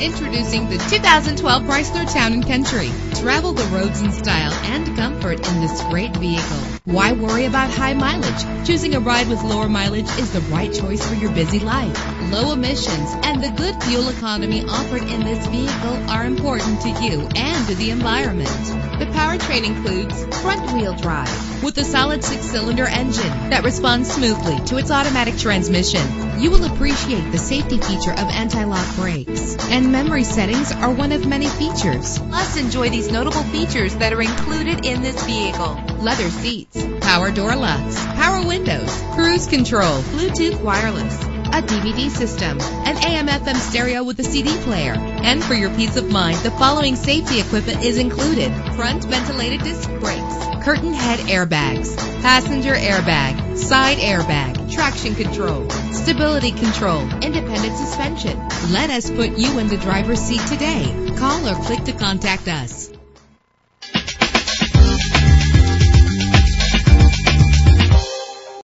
Introducing the 2012 Chrysler Town & Country. Travel the roads in style and comfort in this great vehicle. Why worry about high mileage? Choosing a ride with lower mileage is the right choice for your busy life. Low emissions and the good fuel economy offered in this vehicle are important to you and to the environment. The powertrain includes front-wheel drive with a solid 6-cylinder engine that responds smoothly to its automatic transmission. You will appreciate the safety feature of anti-lock brakes, and memory settings are one of many features. Plus, enjoy these notable features that are included in this vehicle: leather seats, power door locks, power windows, cruise control, Bluetooth wireless, a DVD system, an AM/FM stereo with a CD player. And for your peace of mind, the following safety equipment is included: front ventilated disc brakes, curtain head airbags, passenger airbag, side airbag, traction control, stability control, independent suspension. Let us put you in the driver's seat today. Call or click to contact us.